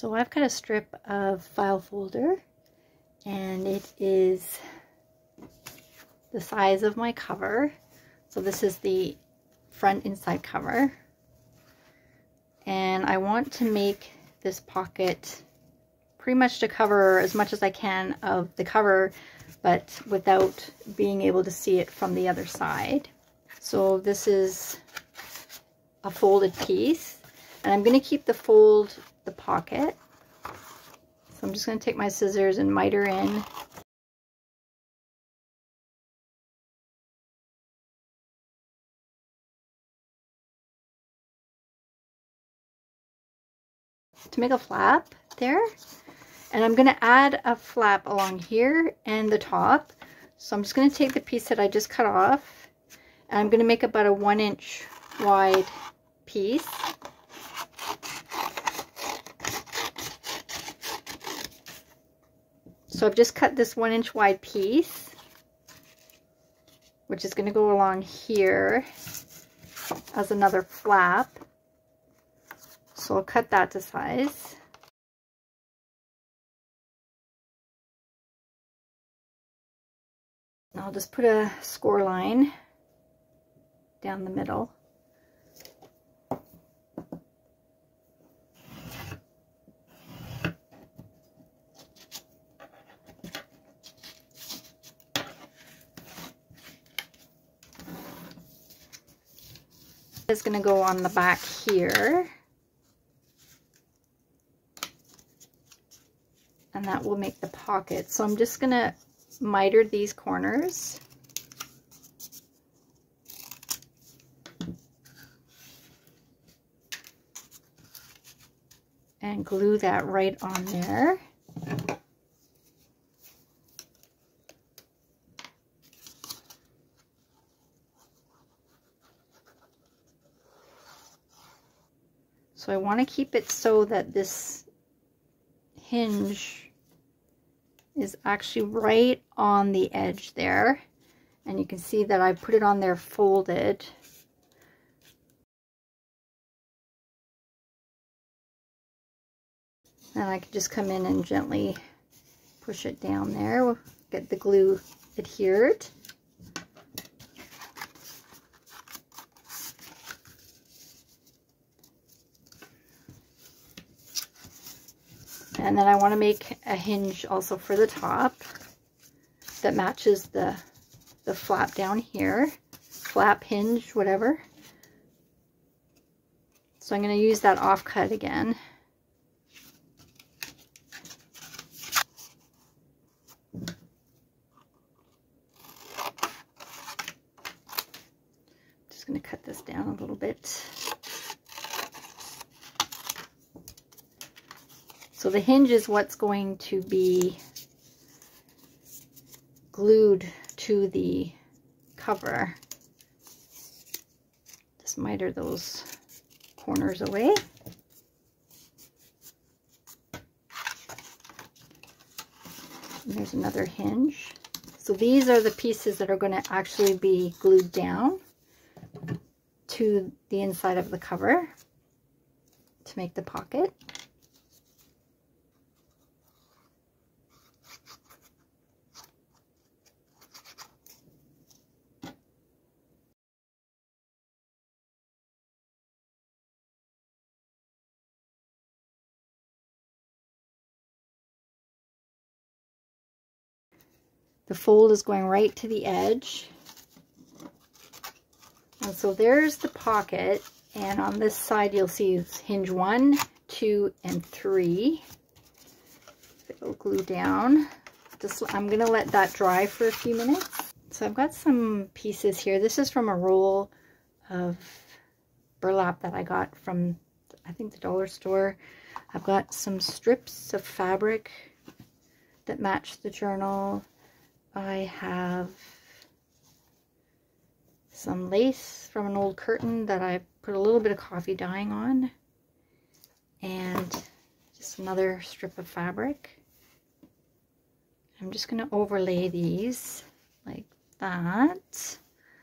So I've got a strip of file folder, and it is the size of my cover. So this is the front inside cover, and I want to make this pocket pretty much to cover as much as I can of the cover, but without being able to see it from the other side. So this is a folded piece, and I'm going to keep the fold the pocket. So I'm just going to take my scissors and miter in. To make a flap there, and I'm going to add a flap along here and the top. So I'm just going to take the piece that I just cut off, and I'm going to make about a 1 inch wide piece. So I've just cut this 1 inch wide piece, which is going to go along here as another flap. So I'll cut that to size. And I'll just put a score line down the middle. It's going to go on the back here, and that will make the pocket. So I'm just going to miter these corners. And glue that right on there. So I want to keep it so that this hinge is actually right on the edge there, and you can see that I put it on there folded. And I can just come in and gently push it down there. We'll get the glue adhered. And then I want to make a hinge also for the top that matches the flap down here, flap, hinge, whatever. So I'm going to use that offcut again. Just going to cut this down a little bit. So the hinge is what's going to be glued to the cover. Just miter those corners away. And there's another hinge. So these are the pieces that are going to actually be glued down to the inside of the cover to make the pocket. The fold is going right to the edge. And so there's the pocket, and on this side you'll see it's hinge 1, 2, and 3. It'll glue down. I'm going to let that dry for a few minutes. So I've got some pieces here. This is from a roll of burlap that I got from, I think, the dollar store. I've got some strips of fabric that match the journal. I have some lace from an old curtain that I put a little bit of coffee dyeing on, and just another strip of fabric. I'm just going to overlay these like that,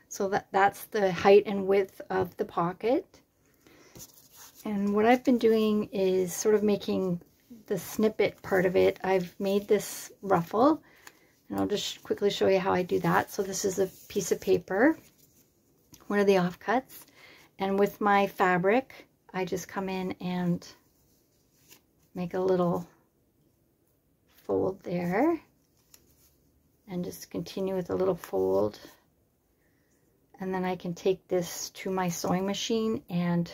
so that that's the height and width of the pocket. And what I've been doing is sort of making the snippet part of it, I've made this ruffle, and I'll just quickly show you how I do that. So this is a piece of paper, one of the offcuts, and with my fabric, I just come in and make a little fold there, and just continue with a little fold. And then I can take this to my sewing machine and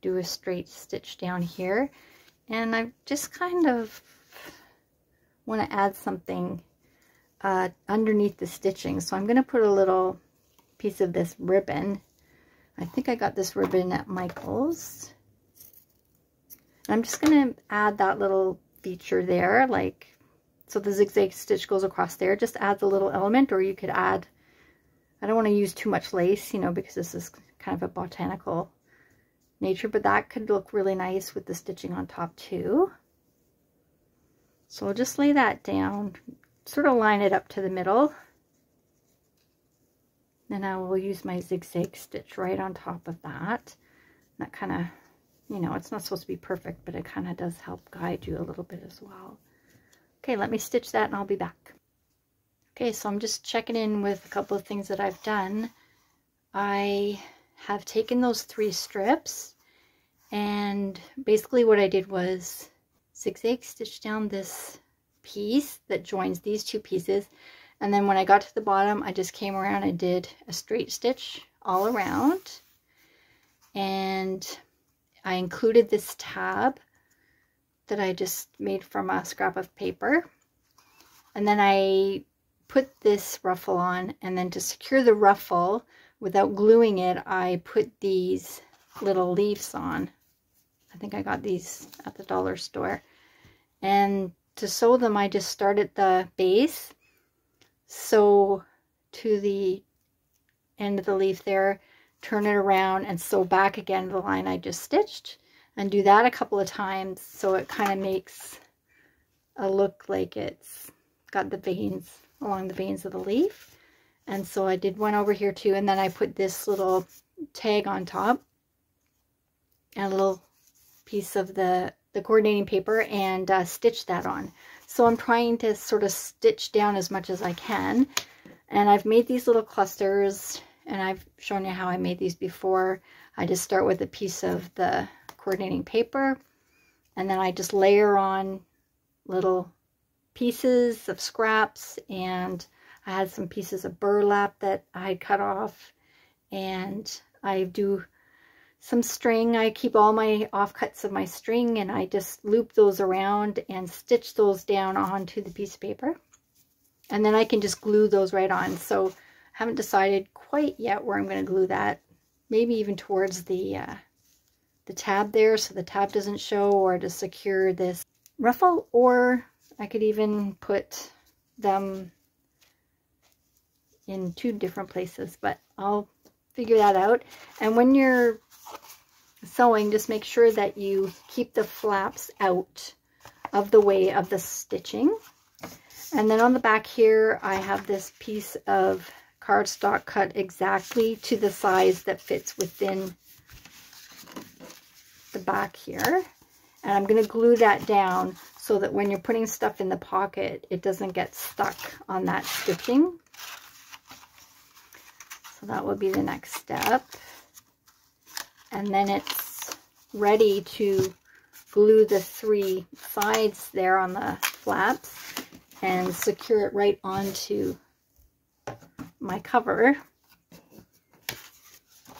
do a straight stitch down here. And I just kind of want to add something underneath the stitching. So I'm going to put a little piece of this ribbon. I think I got this ribbon at Michael's. And I'm just going to add that little feature there. Like, so the zigzag stitch goes across there. Just adds a little element, or you could add, I don't want to use too much lace, you know, because this is kind of a botanical nature, but that could look really nice with the stitching on top too. So I'll just lay that down, sort of line it up to the middle. Then I will use my zigzag stitch right on top of that. And that kind of, you know, it's not supposed to be perfect, but it kind of does help guide you a little bit as well. Okay, let me stitch that and I'll be back. Okay, so I'm just checking in with a couple of things that I've done. I have taken those three strips, and basically what I did was zigzag stitch down this piece that joins these two pieces, and then when I got to the bottom, I just came around and did a straight stitch all around, and I included this tab that I just made from a scrap of paper, and then I put this ruffle on, and then to secure the ruffle without gluing it, I put these little leaves on. I think I got these at the dollar store. And to sew them, I just start at the base, sew to the end of the leaf there, turn it around, and sew back again to the line I just stitched, and do that a couple of times so it kind of makes a look like it's got the veins along the veins of the leaf. And so I did one over here too, and then I put this little tag on top and a little piece of the coordinating paper and stitched that on. So I'm trying to sort of stitch down as much as I can, and I've made these little clusters, and I've shown you how I made these before. I just start with a piece of the coordinating paper, and then I just layer on little pieces of scraps, and I had some pieces of burlap that I cut off, and I do some string. I keep all my offcuts of my string, and I just loop those around and stitch those down onto the piece of paper, and then I can just glue those right on. So I haven't decided quite yet where I'm going to glue that, maybe even towards the tab there, so the tab doesn't show, or to secure this ruffle, or I could even put them in two different places, but I'll figure that out. And when you're sewing, just make sure that you keep the flaps out of the way of the stitching. And then on the back here, I have this piece of cardstock cut exactly to the size that fits within the back here. And I'm going to glue that down so that when you're putting stuff in the pocket, it doesn't get stuck on that stitching. So that would be the next step. And then it's ready to glue the three sides there on the flaps and secure it right onto my cover,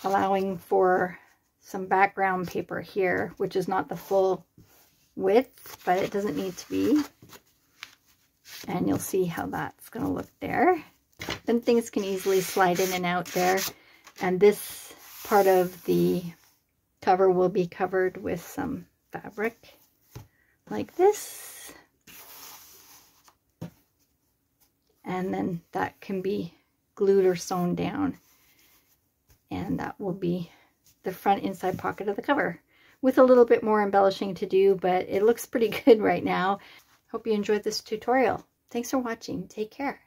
allowing for some background paper here, which is not the full width, but it doesn't need to be. And you'll see how that's going to look there. Then things can easily slide in and out there, and this part of the cover will be covered with some fabric like this, and then that can be glued or sewn down, and that will be the front inside pocket of the cover, with a little bit more embellishing to do, but it looks pretty good right now. Hope you enjoyed this tutorial. Thanks for watching. Take care.